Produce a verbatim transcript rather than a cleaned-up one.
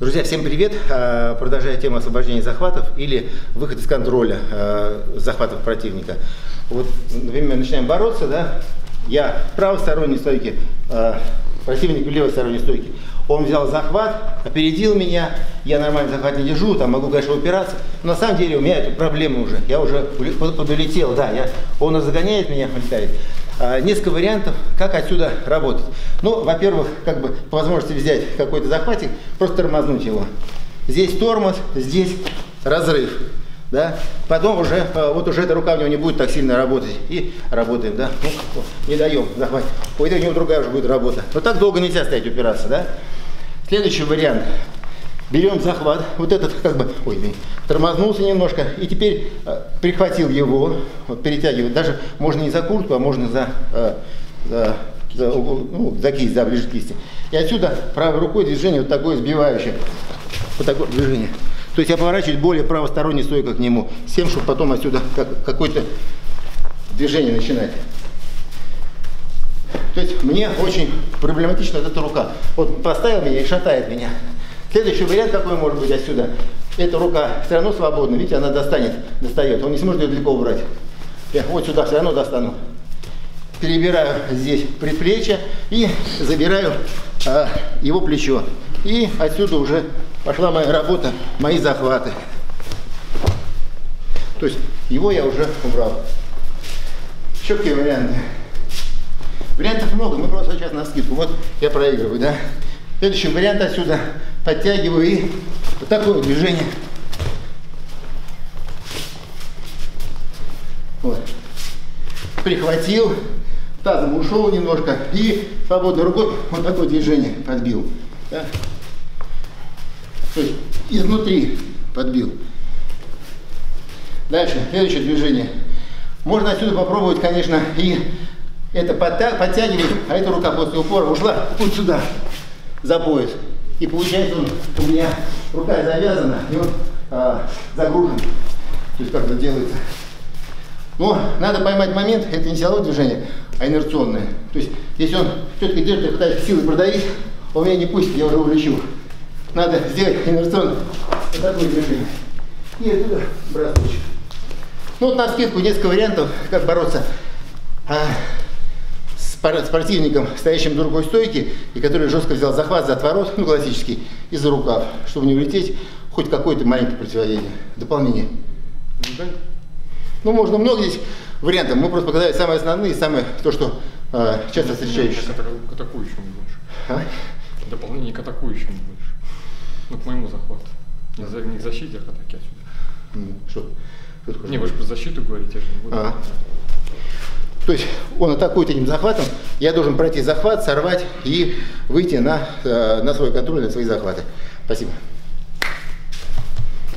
Друзья, всем привет! Продолжая тему освобождения захватов или выход из контроля захватов противника. Вот, например, начинаем бороться, да? Я в правосторонней стойке, противник в левосторонней стойке. Он взял захват, опередил меня, я нормально захват не держу, там могу, конечно, упираться. Но на самом деле у меня это проблема уже, я уже подулетел, да, я, он загоняет меня, улетает. Несколько вариантов, как отсюда работать. Ну, во-первых, как бы по возможности взять какой-то захватик, просто тормознуть его. Здесь тормоз, здесь разрыв. Да? Потом уже, вот уже эта рука у него не будет так сильно работать. И работаем, да. Ну, не даем захватить. У него другая уже будет работа. Но так долго нельзя стоять упираться, да. Следующий вариант. Берем захват. Вот этот как бы, ой, тормознулся немножко. И теперь э, прихватил его, вот, перетягивает. Даже можно не за куртку, а можно за, э, за, за, ну, за кисть, да, ближе к кисти. И отсюда правой рукой движение вот такое сбивающее. Вот такое движение. То есть я поворачиваюсь более правосторонней стойкой к нему. С тем, чтобы потом отсюда как, какое-то движение начинать. То есть мне очень проблематична вот эта рука. Вот поставил меня и шатает меня. Следующий вариант, какой может быть отсюда, эта рука все равно свободна, видите, она достанет, достает, он не сможет ее далеко убрать. Я вот сюда все равно достану. Перебираю здесь предплечье и забираю а, его плечо. И отсюда уже пошла моя работа, мои захваты. То есть его я уже убрал. Еще какие варианты? Вариантов много, мы просто сейчас на скидку. Вот я проигрываю, да? Следующий вариант отсюда. Подтягиваю и вот такое движение. Вот. Прихватил, тазом ушел немножко и свободной рукой вот такое движение подбил. Да? То есть изнутри подбил. Дальше, следующее движение. Можно отсюда попробовать, конечно, и это подтягивать, а эта рука после упора ушла вот сюда, за пояс. И получается, он, у меня рука завязана, и он а, загружен. То есть как это делается. Но надо поймать момент, это не силовое движение, а инерционное. То есть если он все-таки держит, пытается силой продавить, он меня не пустит, я уже увлечу. Надо сделать инерционное вот такое движение. И оттуда бросочек. Ну вот на скидку несколько вариантов, как бороться а, с противником, стоящим в другой стойке, и который жестко взял захват за отворот, ну классический, и за рукав, чтобы не улететь, хоть какое-то маленькое противодействие, дополнение. Ну, можно много здесь вариантов, мы просто показали самые основные, самые, то, что э, часто встречающиеся. К атакующему больше. А? Дополнение к атакующему больше. Ну, к моему захвату. Не, за, не к защите, а к атаке отсюда. Что? Что не, вы же про защиту говорите, я же не буду. А. То есть он атакует этим захватом, я должен пройти захват, сорвать и выйти на, на свой контроль, на свои захваты. Спасибо.